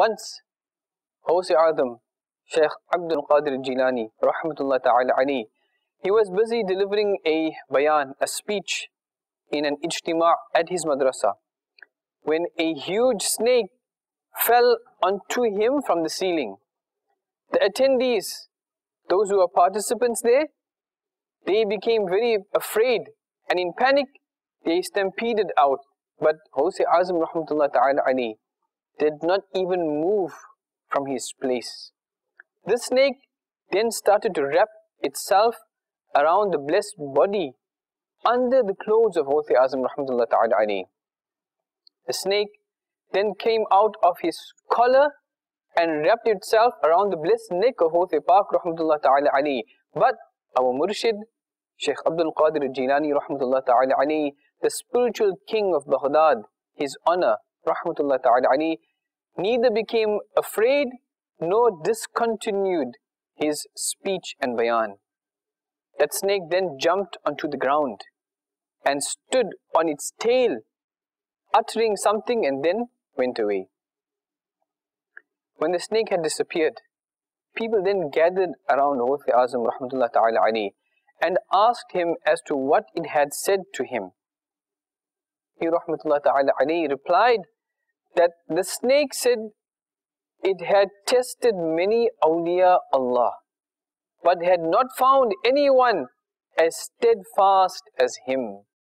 Once Ghaus-e Azam, Sheikh Abdul Qadir Jilani, rahmatullah ta'ala alayhi, he was busy delivering a bayan, a speech in an ijtima' at his madrasa, when a huge snake fell onto him from the ceiling. The attendees, those who were participants there, they became very afraid, and in panic, they stampeded out. But Ghaus-e Azam rahmatullah ta'ala alayhi did not even move from his place. This snake then started to wrap itself around the blessed body under the clothes of Ghaus-e Azam rahmatullah ta'ala alayhi. The snake then came out of his collar and wrapped itself around the blessed neck of Ghaus-e Pak rahmatullah ta'ala alayhi. But our Murshid, Sheikh Abdul Qadir Jilani rahmatullah ta'ala alayhi, the spiritual king of Baghdad, his honor, rahmatullah ta'ala alayhi, neither became afraid nor discontinued his speech and bayan. That snake then jumped onto the ground and stood on its tail, uttering something, and then went away. When the snake had disappeared, people then gathered around Ghaus-e Azam rahmatullah ta'ala alayhi and asked him as to what it had said to him. He rahmatullah ta'ala alayhi replied that the snake said it had tested many awliya Allah, but had not found anyone as steadfast as him.